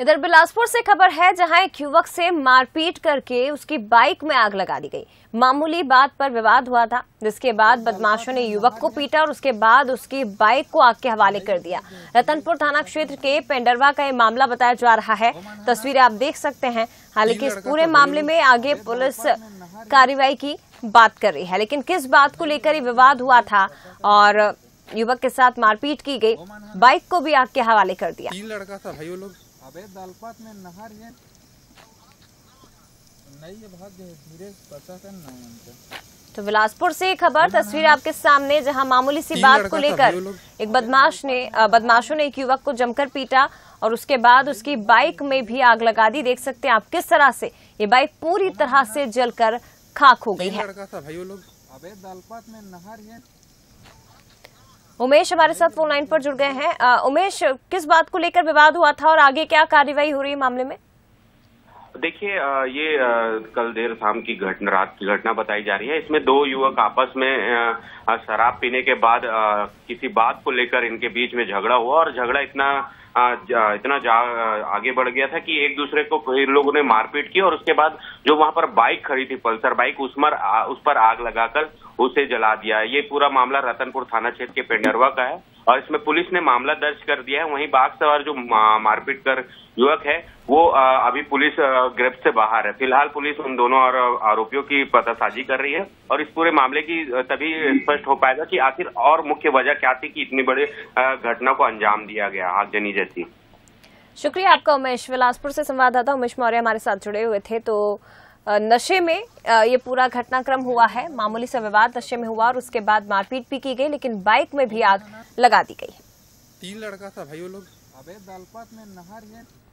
इधर बिलासपुर से खबर है, जहां एक युवक से मारपीट करके उसकी बाइक में आग लगा दी गई। मामूली बात पर विवाद हुआ था, जिसके बाद बदमाशों ने युवक को पीटा और उसके बाद उसकी बाइक को आग के हवाले कर दिया। रतनपुर थाना क्षेत्र के पेंडरवा का यह मामला बताया जा रहा है। तस्वीरें आप देख सकते हैं। हालांकि इस पूरे मामले में आगे पुलिस कार्रवाई की बात कर रही है, लेकिन किस बात को लेकर ये विवाद हुआ था और युवक के साथ मारपीट की गई, बाइक को भी आग के हवाले कर दिया। तीन लड़का था भाई, वो लोग अबे दालपात में नहर है नहीं, ये बहुत धीरे पता है ना। तो बिलासपुर से खबर, तस्वीर आपके सामने, जहां मामूली सी बात को लेकर एक बदमाशों ने एक युवक को जमकर पीटा और उसके बाद उसकी बाइक में भी आग लगा दी। देख सकते हैं आप किस तरह से ये बाइक पूरी तरह से जलकर खाक हो गई है। उमेश हमारे साथ फोन लाइन पर जुड़ गए हैं। उमेश, किस बात को लेकर विवाद हुआ था और आगे क्या कार्रवाई हो रही है मामले में? देखिए, ये कल देर शाम की रात की घटना बताई जा रही है। इसमें दो युवक आपस में शराब पीने के बाद किसी बात को लेकर इनके बीच में झगड़ा हुआ और झगड़ा इतना आगे बढ़ गया था कि एक दूसरे को इन लोगों ने मारपीट की और उसके बाद जो वहां पर बाइक खड़ी थी, पल्सर बाइक, उस पर आग लगाकर उसे जला दिया। ये पूरा मामला रतनपुर थाना क्षेत्र के पेंडरवा का है और इसमें पुलिस ने मामला दर्ज कर दिया है। वहीं बाइक सवार जो मारपीट कर युवक है वो अभी पुलिस गिरफ्त से बाहर है। फिलहाल पुलिस उन दोनों और आरोपियों की पतासाजी कर रही है और इस पूरे मामले की तभी स्पष्ट हो पाएगा कि आखिर और मुख्य वजह क्या थी कि इतनी बड़ी घटना को अंजाम दिया गया, आगजनी जैसी। शुक्रिया आपका उमेश। बिलासपुर से संवाददाता उमेश मौर्य हमारे साथ जुड़े हुए थे। तो नशे में ये पूरा घटनाक्रम हुआ है। मामूली सा विवाद नशे में हुआ और उसके बाद मारपीट भी की गई, लेकिन बाइक में भी आग लगा दी गई। तीन लड़का था भाई, वो लोग अबे दालपात में नहर है।